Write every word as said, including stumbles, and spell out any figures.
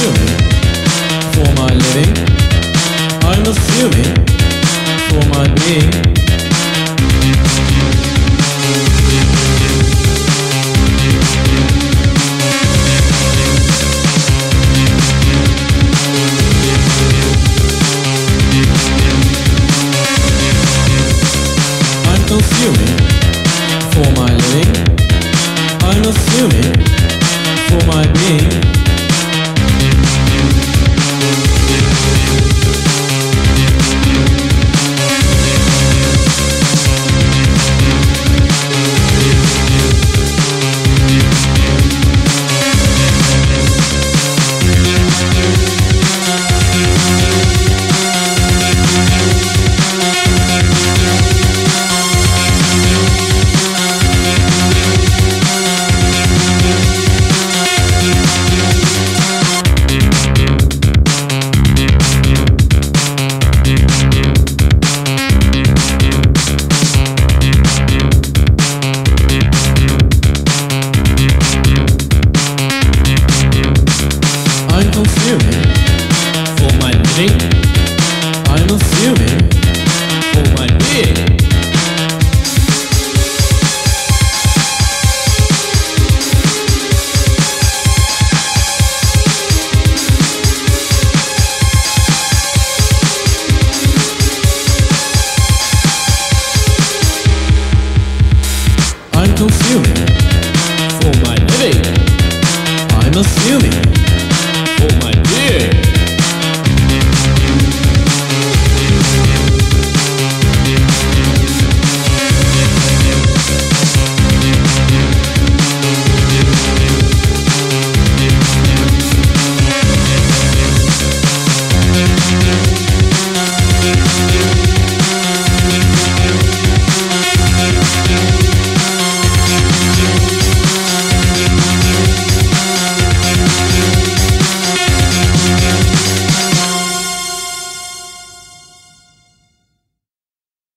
assuming for my living, I'm assuming for my being. I'm consuming for my living, I'm assuming for my being. I'm consuming for my living, I'm assuming for my being. I'm consuming for my living, I'm assuming for my being.